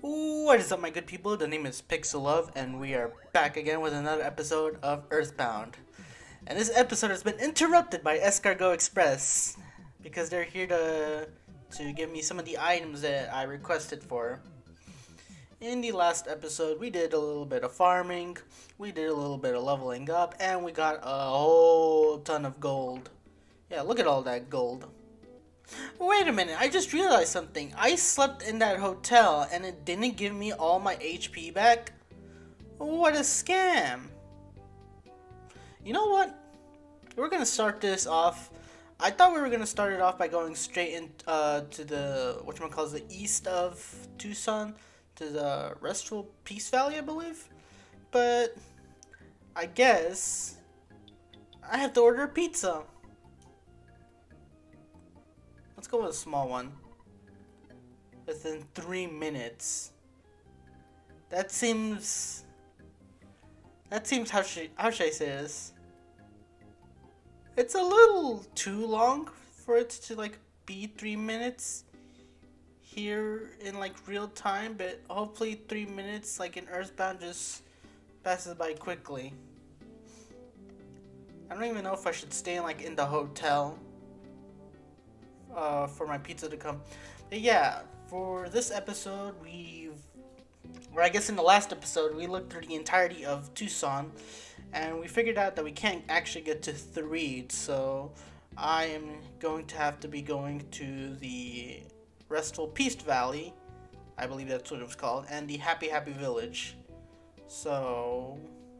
What is up, my good people? The name is Pixel Love, and we are back again with another episode of EarthBound. And this episode has been interrupted by Escargot Express because they're here to give me some of the items that I requested for. In the last episode, we did a little bit of farming, we did a little bit of leveling up, and we got a whole ton of gold. Yeah, look at all that gold. Wait a minute, I just realized something. I slept in that hotel and it didn't give me all my HP back? What a scam. You know what? We're gonna start this off. I thought we were gonna start it off by going straight in to the, whatchamacallit, the east of Tucson, to the Restful Peace Valley, I believe. But I guess I have to order a pizza. Let's go with a small one. Within 3 minutes. That seems how should I say this? It's a little too long for it to like be 3 minutes here in like real time, but hopefully 3 minutes like in Earthbound just passes by quickly. I don't even know if I should stay like in the hotel for my pizza to come. But yeah, for this episode, I guess in the last episode, we looked through the entirety of Tucson, and we figured out that we can't actually get to Threed, so I am going to have to be going to the Restful Peace Valley, I believe that's what it was called, and the Happy Happy Village. So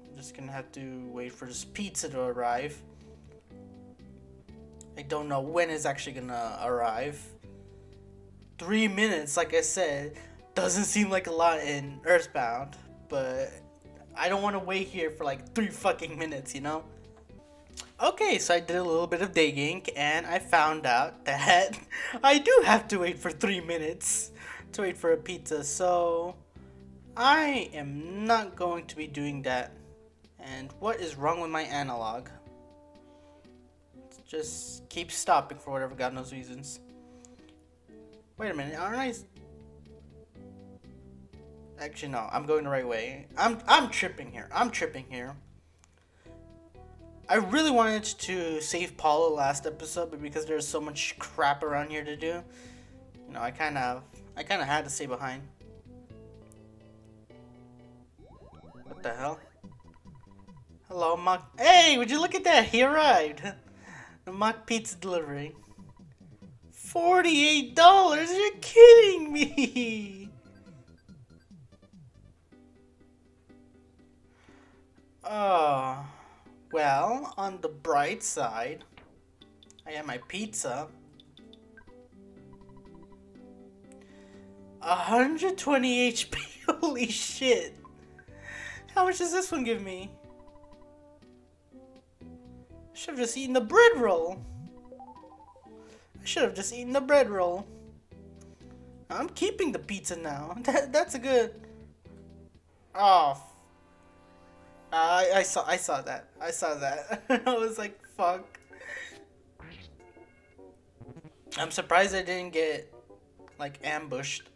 I'm just gonna have to wait for this pizza to arrive. I don't know when it's actually gonna arrive. 3 minutes, like I said, doesn't seem like a lot in Earthbound, but I don't want to wait here for like 3 fucking minutes, you know? Okay, so I did a little bit of digging, and I found out that I do have to wait for 3 minutes to wait for a pizza, so I am not going to be doing that. And what is wrong with my analog? Just keep stopping for whatever god knows reasons. Wait a minute, aren't I? Actually, no, I'm going the right way. I'm tripping here. I'm tripping here. I really wanted to save Paula last episode, but because there's so much crap around here to do, you know, I kind of had to stay behind. What the hell? Hello, Mach. Hey, would you look at that? He arrived. Mach Pizza delivery. $48? You're kidding me! Oh. Well, on the bright side, I got my pizza. 120 HP. Holy shit. How much does this one give me? Should have just eaten the bread roll. I should have just eaten the bread roll. I'm keeping the pizza now. That's a good. Oh. I saw that. I saw that. I was like, fuck. I'm surprised I didn't get like ambushed.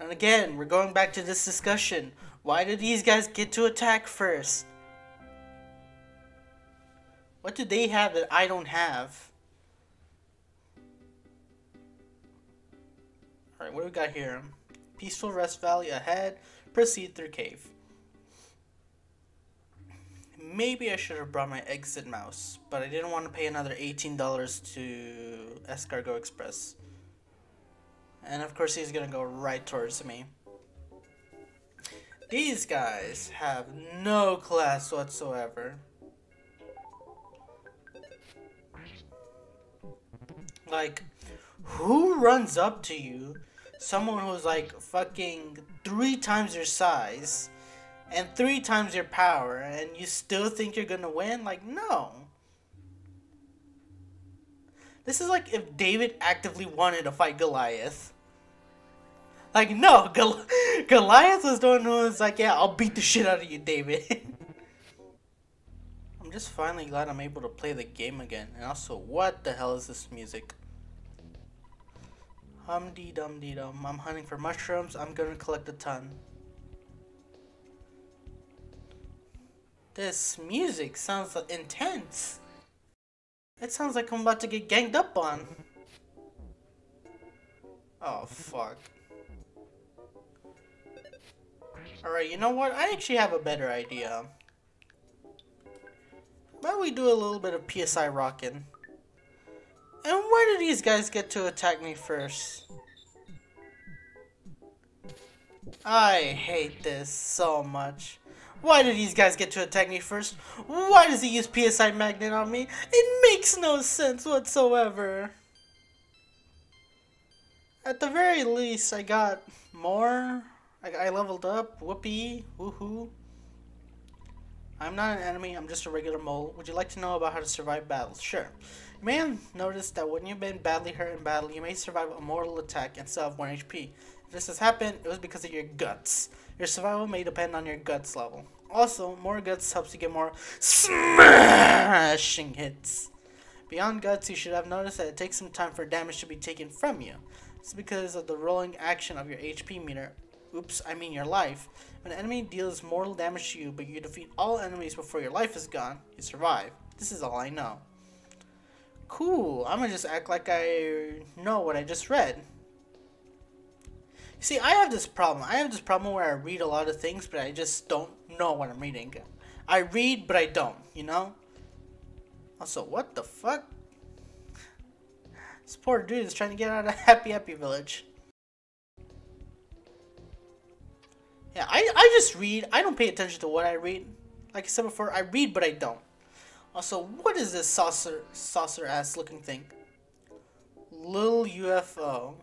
And again, we're going back to this discussion. Why do these guys get to attack first? What do they have that I don't have? Alright, what do we got here? Peaceful Rest Valley ahead. Proceed through cave. Maybe I should have brought my exit mouse, but I didn't want to pay another $18 to Escargot Express. And of course he's gonna go right towards me. These guys have no class whatsoever. Like, who runs up to you, someone who's like fucking 3 times your size and 3 times your power, and you still think you're gonna win? Like, no. This is like if David actively wanted to fight Goliath. Like, no, Goliath was the one who was like, yeah, I'll beat the shit out of you, David. I'm just finally glad I'm able to play the game again. And also, what the hell is this music? Hum-dee-dum-dee-dum. I'm hunting for mushrooms. I'm gonna collect a ton. This music sounds intense. It sounds like I'm about to get ganged up on. Oh, fuck. Alright, you know what? I actually have a better idea. Why don't we do a little bit of PSI rockin'? And where do these guys get to attack me first? I hate this so much. Why do these guys get to attack me first? Why does he use PSI Magnet on me? It makes no sense whatsoever. At the very least, I got more. I leveled up. Whoopee. Woohoo. I'm not an enemy. I'm just a regular mole. Would you like to know about how to survive battles? Sure. You may have noticed that when you've been badly hurt in battle, you may survive a mortal attack and still have 1 HP. If this has happened, it was because of your guts. Your survival may depend on your guts level. Also, more guts helps you get more smashing hits. Beyond guts, you should have noticed that it takes some time for damage to be taken from you. It's because of the rolling action of your HP meter. Oops, I mean your life. When an enemy deals mortal damage to you, but you defeat all enemies before your life is gone, you survive. This is all I know. Cool, I'm gonna just act like I know what I just read. See, I have this problem. I have this problem where I read a lot of things, but I just don't know what I'm reading. I read, but I don't, you know? Also, what the fuck? This poor dude is trying to get out of Happy Happy Village. Yeah, I just read. I don't pay attention to what I read. Like I said before, I read, but I don't. Also, what is this saucer-ass looking thing? Little UFO.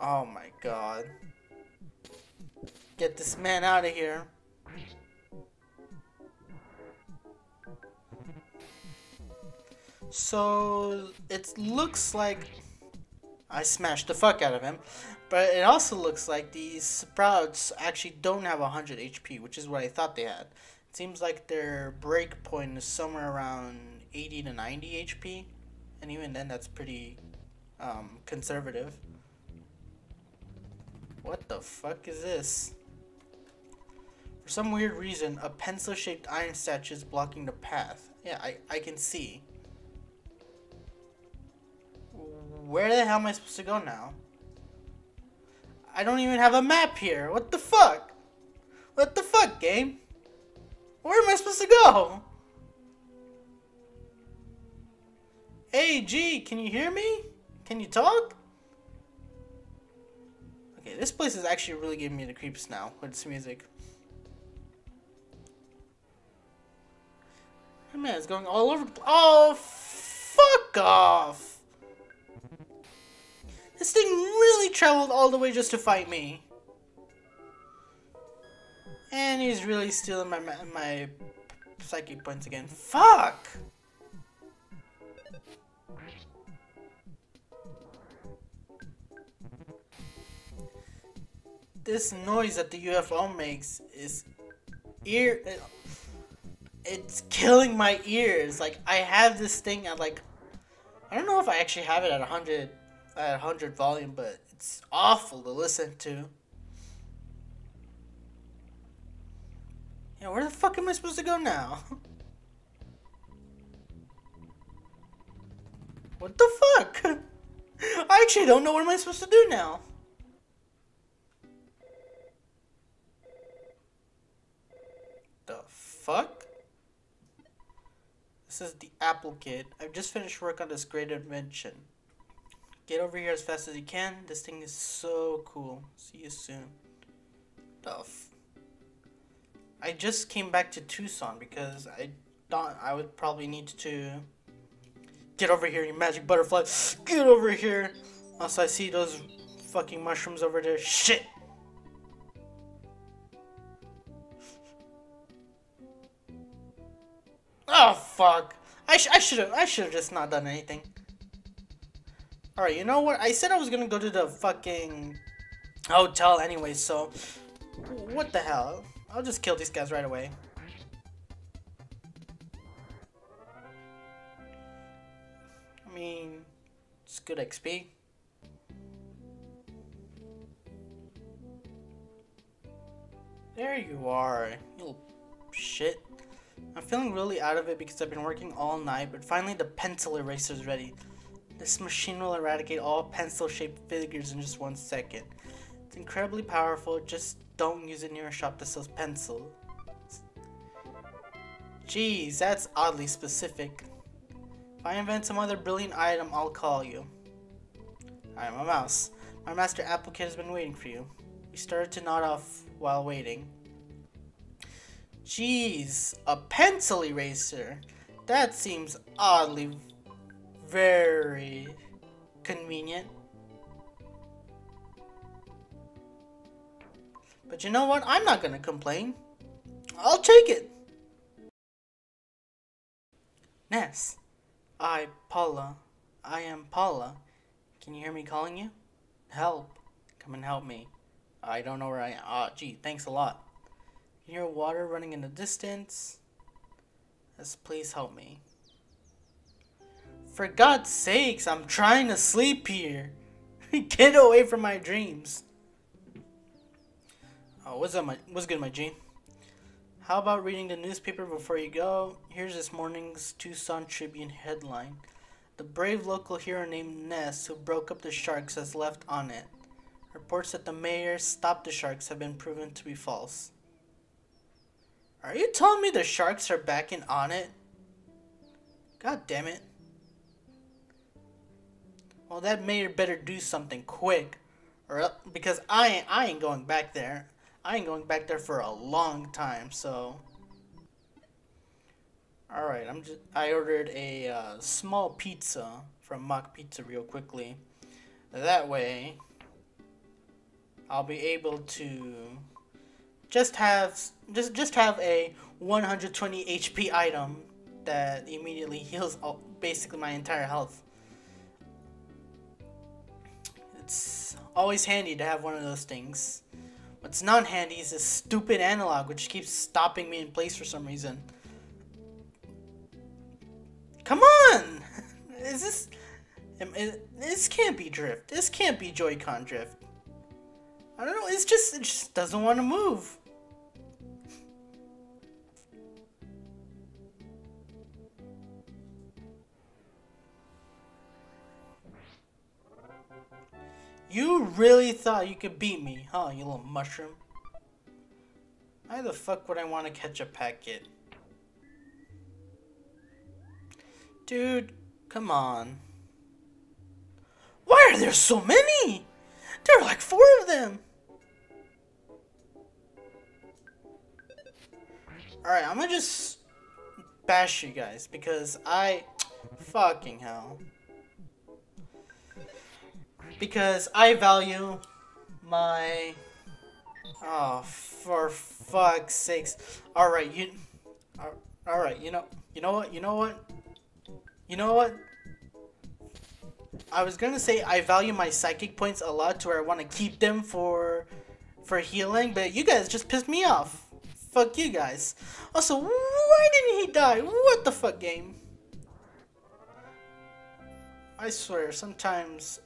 Oh my god. Get this man out of here. So, it looks like I smashed the fuck out of him. But it also looks like these sprouts actually don't have 100 HP, which is what I thought they had. It seems like their break point is somewhere around 80 to 90 HP. And even then, that's pretty conservative. What the fuck is this? For some weird reason, a pencil-shaped iron statue is blocking the path. Yeah, I can see. Where the hell am I supposed to go now? I don't even have a map here. What the fuck? What the fuck, game? Where am I supposed to go? Hey, G, can you hear me? Can you talk? Okay, this place is actually really giving me the creeps now with its music. Oh, man, it's going all over the place. Oh, fuck off! This thing really traveled all the way just to fight me. And he's really stealing my psychic points again. Fuck! This noise that the UFO makes is it's killing my ears. Like, I have this thing at like, I don't know if I actually have it at 100 volume, but it's awful to listen to. Yeah, where the fuck am I supposed to go now? What the fuck? I actually don't know what am I supposed to do now. Fuck? This is the Apple Kid. I've just finished work on this great invention. Get over here as fast as you can. This thing is so cool. See you soon. I just came back to Tucson because I thought I would probably need to get over here, you magic butterfly. Get over here. Also, I see those fucking mushrooms over there. Shit. Oh fuck! I should have just not done anything. All right, you know what? I said I was gonna go to the fucking hotel anyway, so what the hell? I'll just kill these guys right away. mean, it's good XP. There you are, you little shit. I'm feeling really out of it because I've been working all night, but finally the pencil eraser is ready. This machine will eradicate all pencil-shaped figures in just 1 second. It's incredibly powerful, just don't use it near a shop that sells pencils. Geez, that's oddly specific. If I invent some other brilliant item, I'll call you. I'm a mouse. My master Apple Kid has been waiting for you. We started to nod off while waiting. Jeez, a pencil eraser. That seems oddly very convenient. But you know what? I'm not gonna complain. I'll take it. Ness. I, Paula. I am Paula. Can you hear me calling you? Help. Come and help me. I don't know where I am. Ah, oh, gee, thanks a lot. You hear water running in the distance. Yes, please help me. For God's sakes, I'm trying to sleep here. Get away from my dreams. Oh, what's good, my G? How about reading the newspaper before you go? Here's this morning's Tucson Tribune headline. The brave local hero named Ness, who broke up the sharks, has left on it. Reports that the mayor stopped the sharks have been proven to be false. Are you telling me the sharks are back in on it? God damn it. Well, that mayor better do something quick, or because I ain't going back there. I ain't going back there for a long time. So, all right, I ordered a small pizza from Mach Pizza real quickly. That way, I'll be able to just have a 120 HP item that immediately heals all, basically my entire health. It's always handy to have one of those things. What's not handy is this stupid analog which keeps stopping me in place for some reason. Come on! This can't be drift. This can't be Joy-Con drift. I don't know, it just doesn't want to move. You really thought you could beat me, huh, you little mushroom? Why the fuck would I want to catch a packet? Dude, come on. Why are there so many? There are like 4 of them. Alright, I'm gonna just bash you guys because fucking hell. Because I value my... Oh, for fuck's sakes. Alright, Alright, you know what? I was gonna say I value my psychic points a lot to where I want to keep them for healing, but you guys just pissed me off. Fuck you guys. Also, why didn't he die? What the fuck, game? I swear, sometimes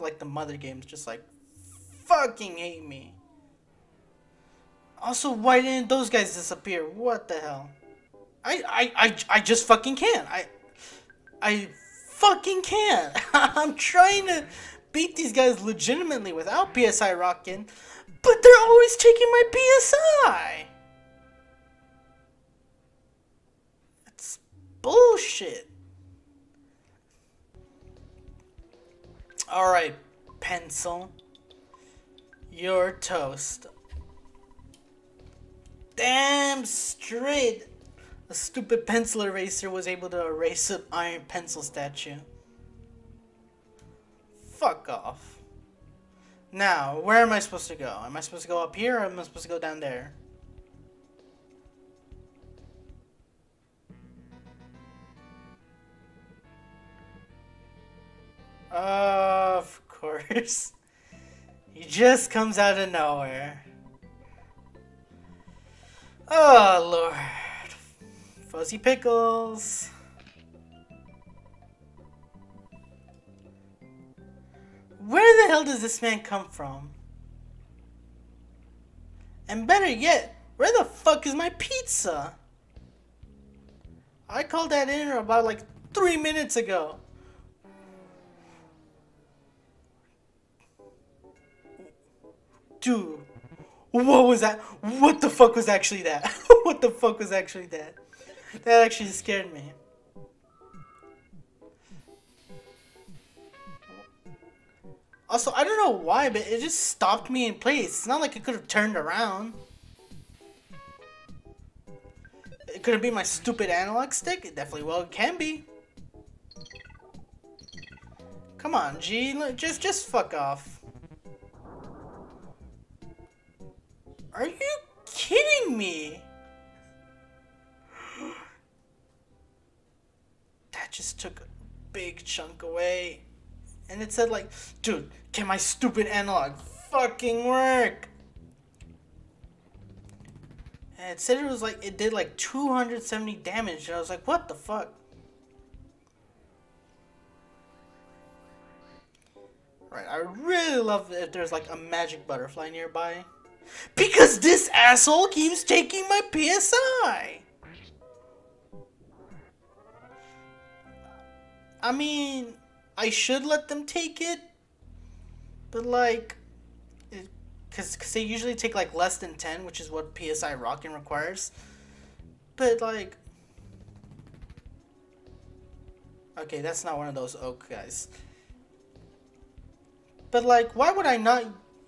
like the mother games just like fucking hate me. Also, why didn't those guys disappear? What the hell? I just fucking can't. I fucking can't. I'm trying to beat these guys legitimately without PSI rocking, but they're always taking my PSI. That's bullshit. Alright, pencil. You're toast. Damn straight! A stupid pencil eraser was able to erase an iron pencil statue. Fuck off. Now, where am I supposed to go? Am I supposed to go up here or am I supposed to go down there? Of course. He just comes out of nowhere. Oh, Lord. Fuzzy pickles. hell does this man come from? And better yet, where the fuck is my pizza? I called that in about like 3 minutes ago. Dude, what was that? What the fuck was actually that? What the fuck was actually that? That actually scared me. Also, I don't know why, but it just stopped me in place. It's not like it could have turned around. It could have been my stupid analog stick. It definitely well can be. Come on, G. Just fuck off. Are you kidding me? That just took a big chunk away. And it said like, dude, can my stupid analog fucking work? And it said it was like, it did like 270 damage. And I was like, what the fuck? Right, I really love if there's like a magic butterfly nearby. Because this asshole keeps taking my PSI! I mean, I should let them take it, but like, because they usually take like less than 10, which is what PSI Rockin' requires, but like, okay, that's not one of those oak guys, but like, why would I not,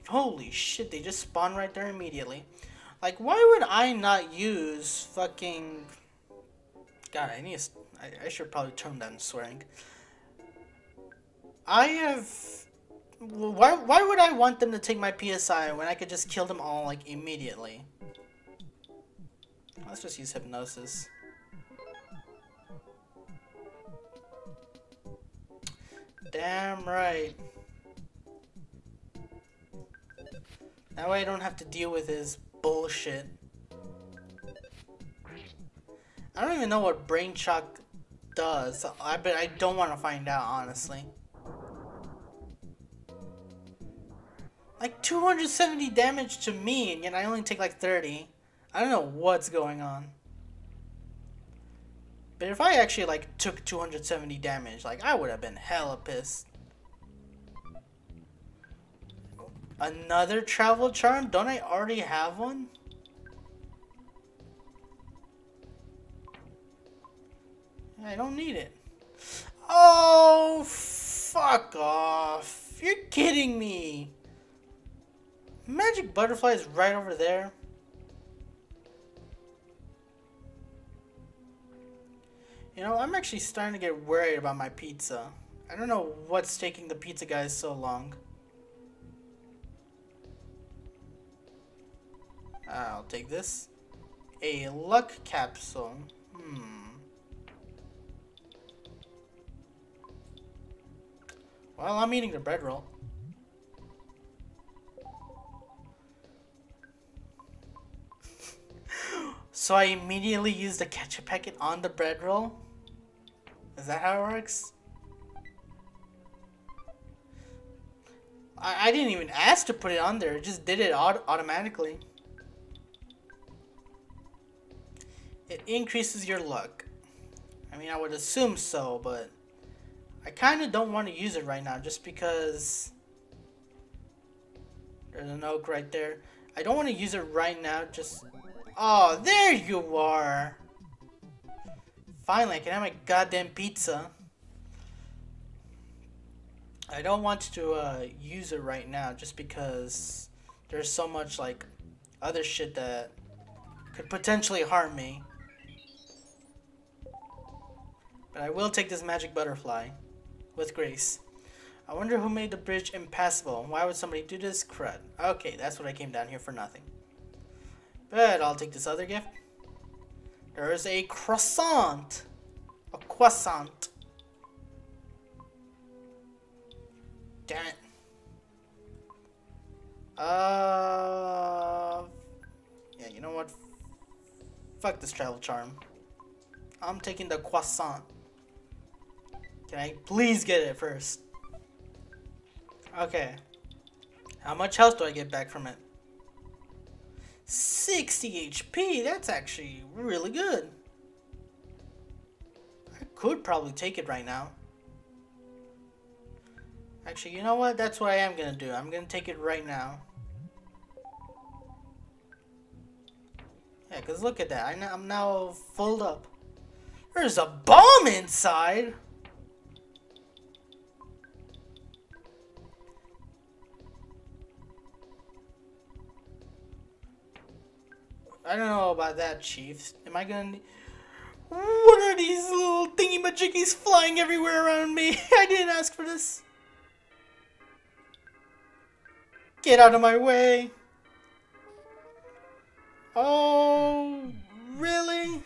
holy shit, they just spawn right there immediately, like, why would I not use fucking, god, I need to, I should probably turn down swearing. I have... Why would I want them to take my PSI when I could just kill them all, like, immediately? Let's just use hypnosis. Damn right. That way I don't have to deal with his bullshit. I don't even know what brain shock does, but I don't want to find out, honestly. Like 270 damage to me, and yet I only take like 30. I don't know what's going on. But if I actually like took 270 damage, like I would have been hella pissed. Another travel charm? Don't I already have one? I don't need it. Oh, fuck off. You're kidding me. Magic butterfly is right over there. You know, I'm actually starting to get worried about my pizza. I don't know what's taking the pizza guys so long. I'll take this. A luck capsule. Well, I'm eating the bread roll. So I immediately used the ketchup packet on the bread roll? Is that how it works? I didn't even ask to put it on there. It just did it automatically. It increases your luck. I mean, I would assume so, but... I kind of don't want to use it right now just because... There's an oak right there. I don't want to use it right now just... Oh, there you are! Finally, I can have my goddamn pizza. I don't want to use it right now just because there's so much like other shit that could potentially harm me. But I will take this magic butterfly with grace. I wonder who made the bridge impassable. Why would somebody do this? Crud. Okay, that's what I came down here for nothing. But I'll take this other gift. There is a croissant. A croissant. Damn it. Yeah, you know what? Fuck this travel charm. I'm taking the croissant. Can I please get it first? Okay. How much health do I get back from it? 60 HP, that's actually really good. I could probably take it right now. Actually, you know what? That's what I am gonna do. I'm gonna take it right now. Yeah, because look at that. I'm now full up. There's a bomb inside! I don't know about that, Chiefs. Am I gonna... What are these little thingy-majiggies flying everywhere around me? I didn't ask for this. Get out of my way. Oh, really?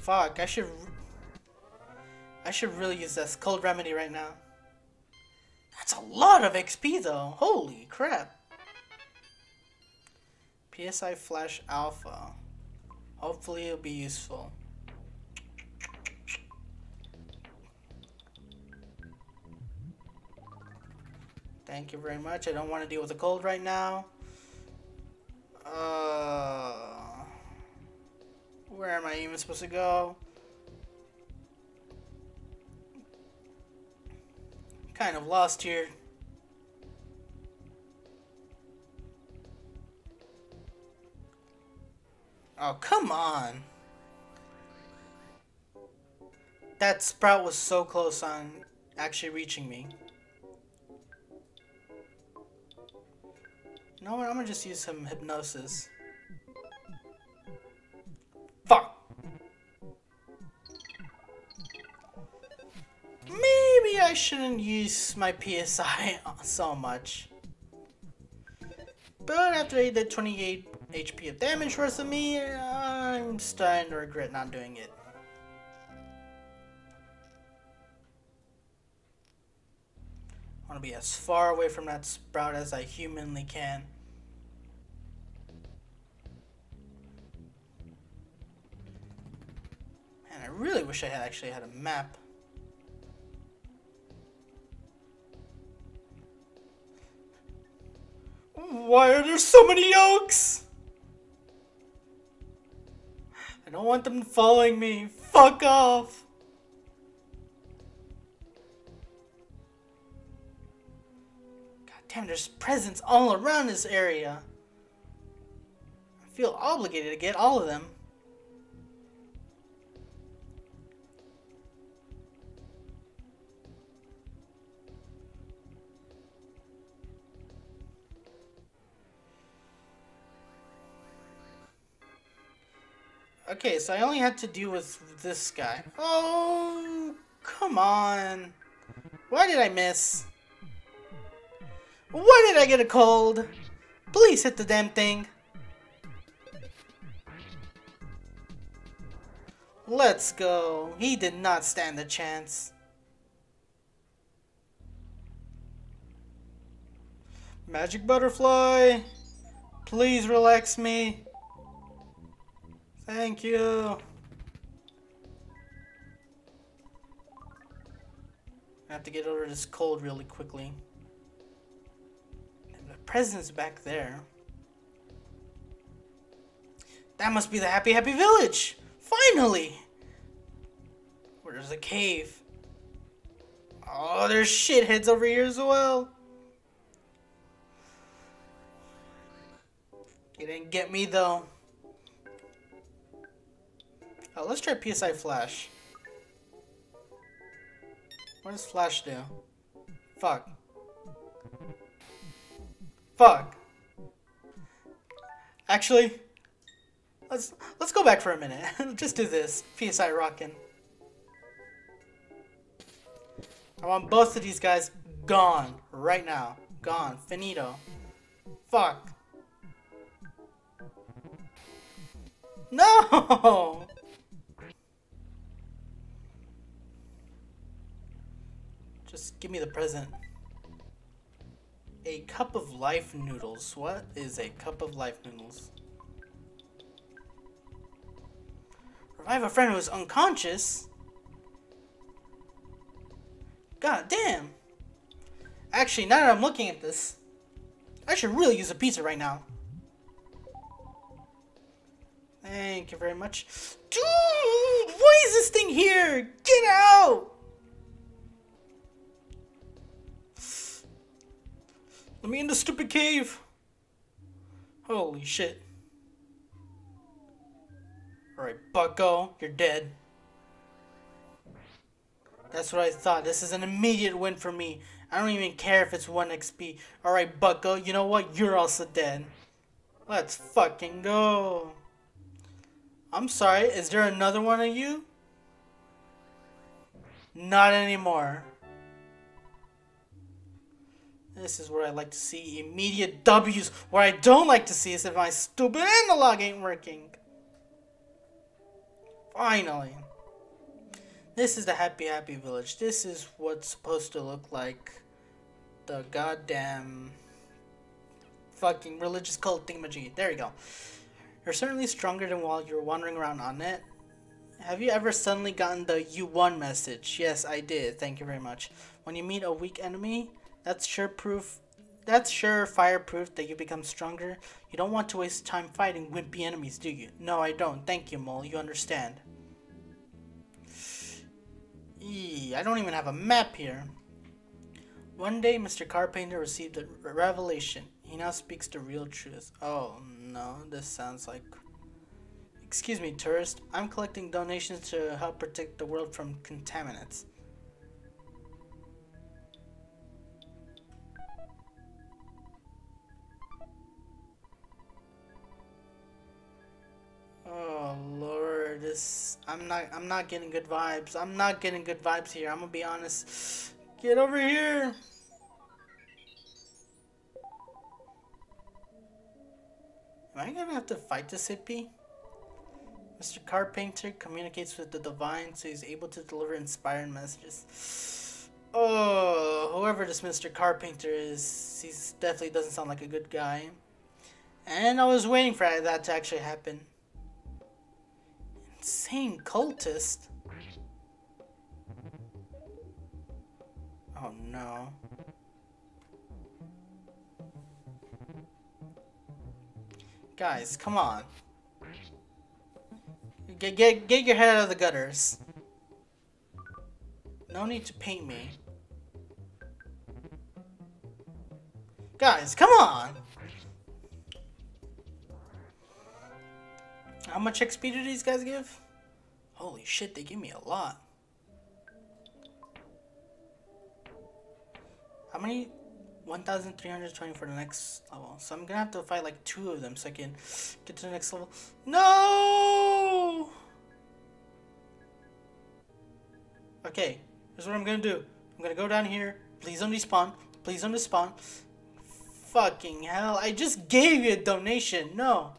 Fuck, I should really use this cold remedy right now. That's a lot of XP though. Holy crap. PSI Flash Alpha. Hopefully it'll be useful. Thank you very much. I don't want to deal with the cold right now. Where am I even supposed to go? Kind of lost here. Oh, come on. That sprout was so close on actually reaching me. You know what? I'm gonna just use some hypnosis. Fuck! Maybe I shouldn't use my PSI so much. But after I did 28 HP of damage worth of me, I'm starting to regret not doing it. I want to be as far away from that sprout as I humanly can. Man, I really wish I had actually had a map. Why are there so many yolks? I don't want them following me. Fuck off. God damn, there's presents all around this area. I feel obligated to get all of them. Okay, so I only had to deal with this guy. Oh, come on. Why did I miss? Why did I get a cold? Please hit the damn thing. Let's go. He did not stand a chance. Magic butterfly. Please relax me. Thank you. I have to get over this cold really quickly. And the presents back there. That must be the Happy Happy Village! Finally! Where there's a cave. Oh, there's shitheads over here as well. You didn't get me though. Let's try PSI Flash. What does Flash do? Fuck. Fuck. Actually, let's go back for a minute. Just do this. PSI Rockin'. I want both of these guys gone right now. Gone. Finito. Fuck. No! Just give me the present. A cup of life noodles. What is a cup of life noodles? I have a friend who's unconscious. God damn. Actually, now that I'm looking at this, I should really use a pizza right now. Thank you very much. Dude, what is this thing here? Get out! Let me in the stupid cave. Holy shit. Alright, bucko, you're dead. That's what I thought. This is an immediate win for me. I don't even care if it's 1 XP. Alright, bucko, you know what? You're also dead. Let's fucking go. I'm sorry, is there another one of you? Not anymore. This is where I like to see immediate W's. What I don't like to see is if my stupid analog ain't working. Finally. This is the Happy Happy Village. This is what's supposed to look like the goddamn fucking religious cult thingamajiggy. There you go. You're certainly stronger than while you're wandering around on it. Have you ever suddenly gotten the "you won" message? Yes, I did. Thank you very much. When you meet a weak enemy, that's surefire proof that you become stronger. You don't want to waste time fighting wimpy enemies, do you? No, I don't. Thank you, Mole. You understand. Eee, I don't even have a map here. One day, Mr. Carpainter received a revelation. He now speaks the real truth. Oh, no. This sounds like... Excuse me, tourist. I'm collecting donations to help protect the world from contaminants. Oh Lord, this I'm not getting good vibes. I'm not getting good vibes here. I'm gonna be honest. Get over here. Am I gonna have to fight this hippie? Mr. Carpainter communicates with the divine, so he's able to deliver inspiring messages. Oh, whoever this Mr. Carpainter is, he definitely doesn't sound like a good guy. And I was waiting for that to actually happen. Insane cultist. Oh no. Guys, come on. Get your head out of the gutters. No need to paint me. Guys, come on. How much XP do these guys give? Holy shit, they give me a lot. How many? 1,320 for the next level. So I'm gonna have to fight like 2 of them so I can get to the next level. No! Okay, here's what I'm gonna do. I'm gonna go down here. Please don't despawn. Please don't despawn. Fucking hell, I just gave you a donation. No.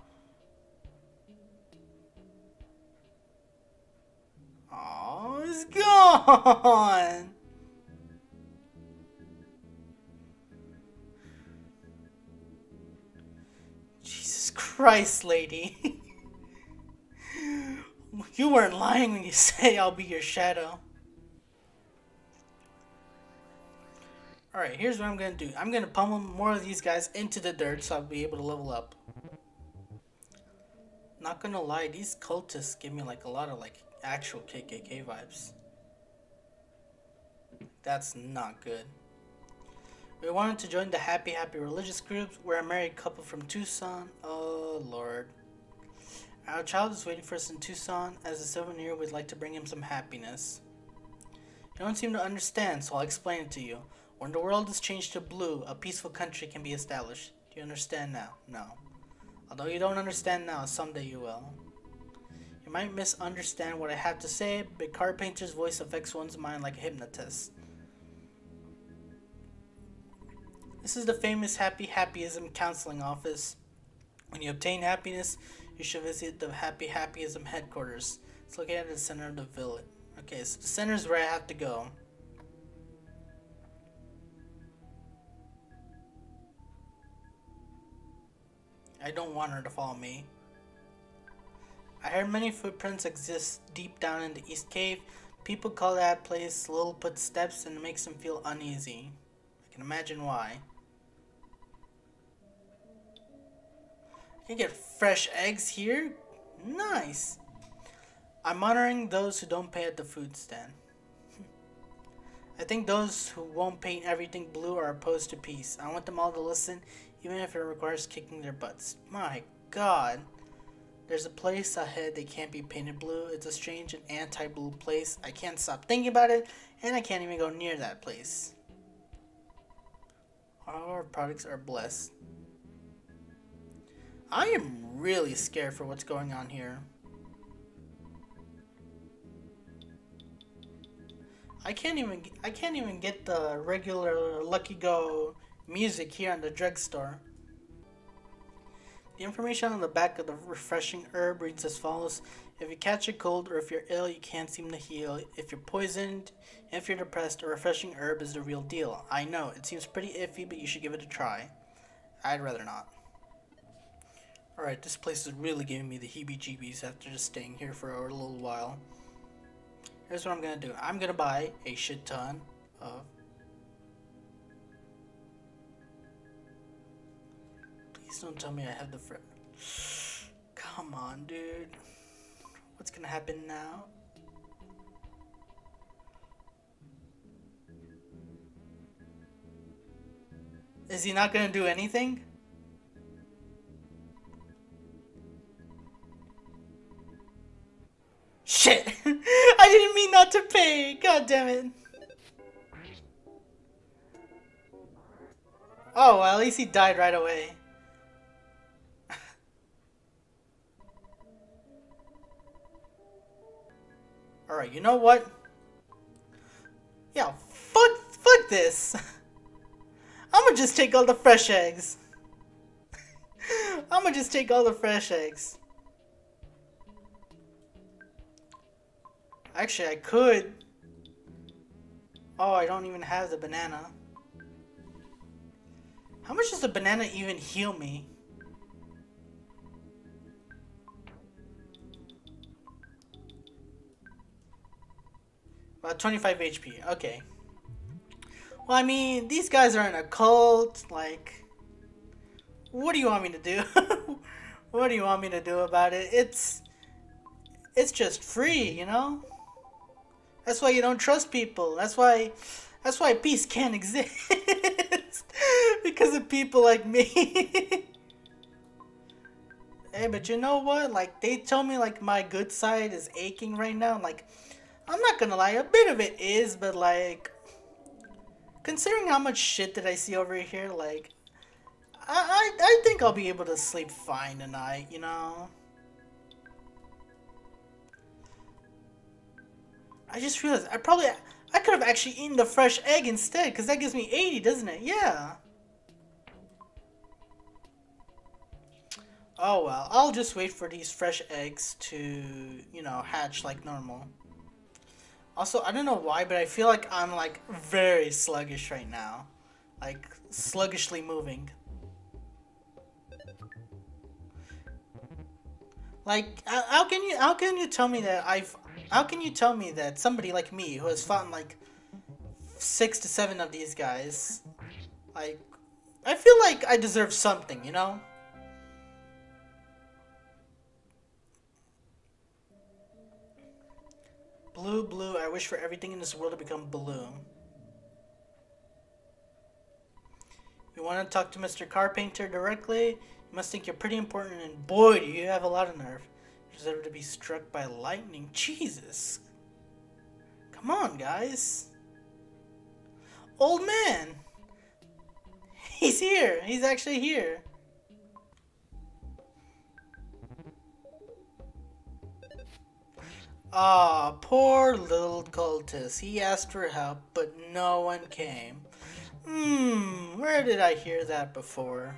It's gone. Jesus Christ, lady. You weren't lying when you say I'll be your shadow. Alright, here's what I'm gonna do. I'm gonna pummel more of these guys into the dirt so I'll be able to level up. Not gonna lie, these cultists give me like a lot of like actual KKK vibes. That's not good. We wanted to join the Happy Happy religious group. We're a married couple from Tucson. Oh Lord. Our child is waiting for us in Tucson. As a souvenir, we'd like to bring him some happiness. You don't seem to understand, so I'll explain it to you. When the world is changed to blue, a peaceful country can be established. Do you understand now? No. Although you don't understand now, someday you will. You might misunderstand what I have to say, but Carpainter's voice affects one's mind like a hypnotist. This is the famous Happy Happyism counseling office. When you obtain happiness, you should visit the Happy Happyism headquarters. It's located at the center of the village. Okay, so the center is where I have to go. I don't want her to follow me. I heard many footprints exist deep down in the East Cave. People call that place Little Footsteps, and it makes them feel uneasy. I can imagine why. You get fresh eggs here? Nice! I'm honoring those who don't pay at the food stand. I think those who won't paint everything blue are opposed to peace. I want them all to listen, even if it requires kicking their butts. My God! There's a place ahead that can't be painted blue. It's a strange and anti-blue place. I can't stop thinking about it, and I can't even go near that place. All our products are blessed. I am really scared for what's going on here. I can't even get the regular Lucky Go music here on the drugstore. The information on the back of the refreshing herb reads as follows. If you catch a cold or if you're ill, you can't seem to heal. If you're poisoned, if you're depressed, a refreshing herb is the real deal. I know, it seems pretty iffy, but you should give it a try. I'd rather not. Alright, this place is really giving me the heebie-jeebies after just staying here for a little while. Here's what I'm gonna do. I'm gonna buy a shit ton of... Please don't tell me I have the friend. Come on, dude. What's gonna happen now? Is he not gonna do anything? Shit! I didn't mean not to pay! God damn it! Oh, well, at least he died right away. Alright, you know what? Yeah, fuck this! I'ma just take all the fresh eggs. I'ma just take all the fresh eggs. Actually, I could. Oh, I don't even have the banana. How much does the banana even heal me? About 25 HP. Okay. Well, I mean, these guys are in a cult. Like, what do you want me to do? What do you want me to do about it? It's just free, you know? That's why you don't trust people. That's why peace can't exist. Because of people like me. Hey, but you know what? Like, they tell me, like, my good side is aching right now. Like, I'm not gonna lie, a bit of it is, but, like, considering how much shit that I see over here, like, I think I'll be able to sleep fine tonight, you know? I just realized I could have actually eaten the fresh egg instead, because that gives me 80, doesn't it? Yeah. Oh well, I'll just wait for these fresh eggs to, you know, hatch like normal. Also, I don't know why, but I feel like I'm like very sluggish right now. Like sluggishly moving. Like how can you tell me that How can you tell me that somebody like me, who has fought like 6 to 7 of these guys, like, I feel like I deserve something, you know? Blue, blue, I wish for everything in this world to become blue. You want to talk to Mr. Carpainter directly? You must think you're pretty important, and boy, do you have a lot of nerve. Deserve to be struck by lightning. Jesus. Come on, guys. Old man. He's here. He's actually here. Ah, poor little cultist. He asked for help, but no one came. Where did I hear that before?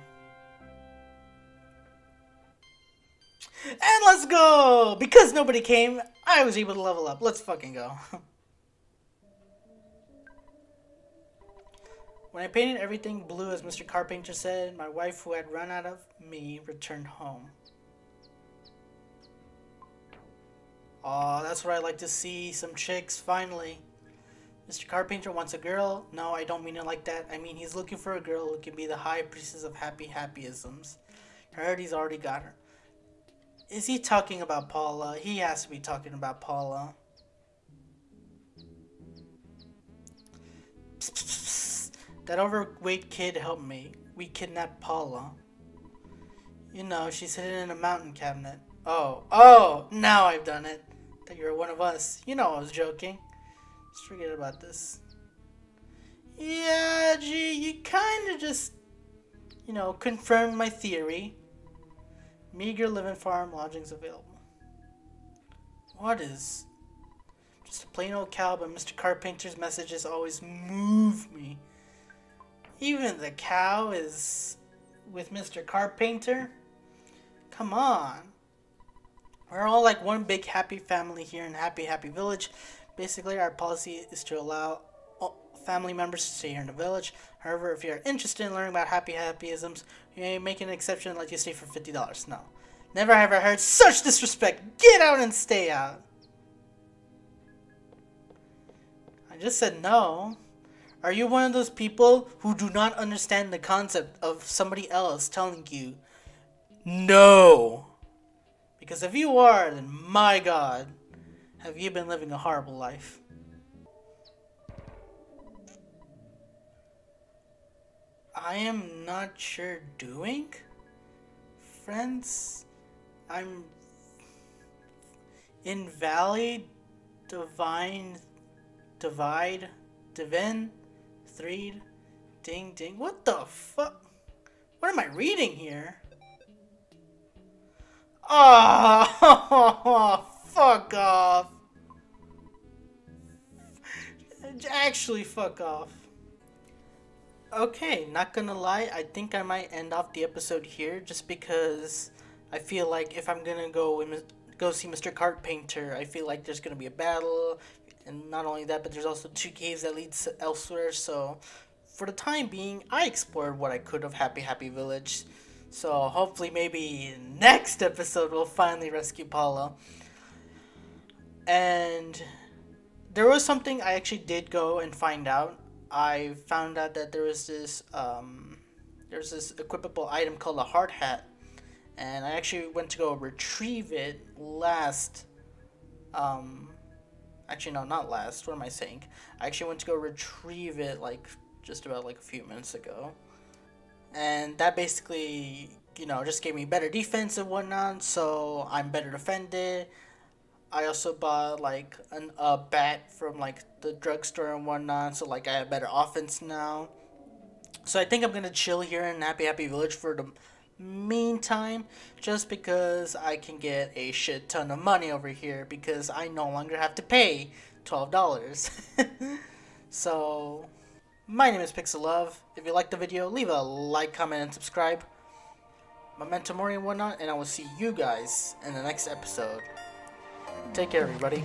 And let's go! Because nobody came, I was able to level up. Let's fucking go. When I painted everything blue, as Mr. Carpainter said, my wife, who had run out of me, returned home. Aw, that's what I like to see, some chicks, finally. Mr. Carpainter wants a girl. No, I don't mean it like that. I mean, he's looking for a girl who can be the high priestess of Happy Happyisms. I heard he's already got her. Is he talking about Paula? He has to be talking about Paula. Psst, psst, psst. That overweight kid helped me. We kidnapped Paula. You know, she's hidden in a mountain cabinet. Oh, oh, now I've done it. That you're one of us. You know I was joking. Let's forget about this. Yeah, gee, you kind of just, you know, confirmed my theory. Meager living farm lodgings available. What is? Just a plain old cow, but Mr. Carpainter's messages always move me. Even the cow is with Mr. Carpainter? Come on. We're all like one big happy family here in Happy Happy Village. Basically, our policy is to allow all family members to stay here in the village. However, if you're interested in learning about Happy Happyisms, you may make an exception and let you stay for $50. No. Never have I heard such disrespect. Get out and stay out. I just said no. Are you one of those people who do not understand the concept of somebody else telling you no? Because if you are, then my God. Have you been living a horrible life? I am not sure doing? Friends? I'm... in Valley... Divine... Divide... Divin... Threed... Ding ding... What the fuck? What am I reading here? Oh! Fuck off. Actually, fuck off. Okay, not gonna lie, I think I might end off the episode here just because I feel like if I'm gonna go see Mr. Carpainter, I feel like there's gonna be a battle, and not only that, but there's also two caves that leads elsewhere, so for the time being, I explored what I could of Happy Happy Village, so hopefully maybe next episode we'll finally rescue Paula. And there was something I actually did go and find out. I found out that there was this there's this equipable item called a hard hat, and I actually went to go retrieve it last. Actually, no, not last. What am I saying? I actually went to go retrieve it like just about like a few minutes ago, and that basically, you know, just gave me better defense and whatnot, so I'm better defended. I also bought like a bat from like the drugstore and whatnot, so like I have better offense now. So I think I'm gonna chill here in Happy Happy Village for the meantime, just because I can get a shit ton of money over here because I no longer have to pay $12. So my name is Pixel Love. If you liked the video, leave a like, comment, and subscribe. Memento Mori and whatnot, and I will see you guys in the next episode. Take care, everybody.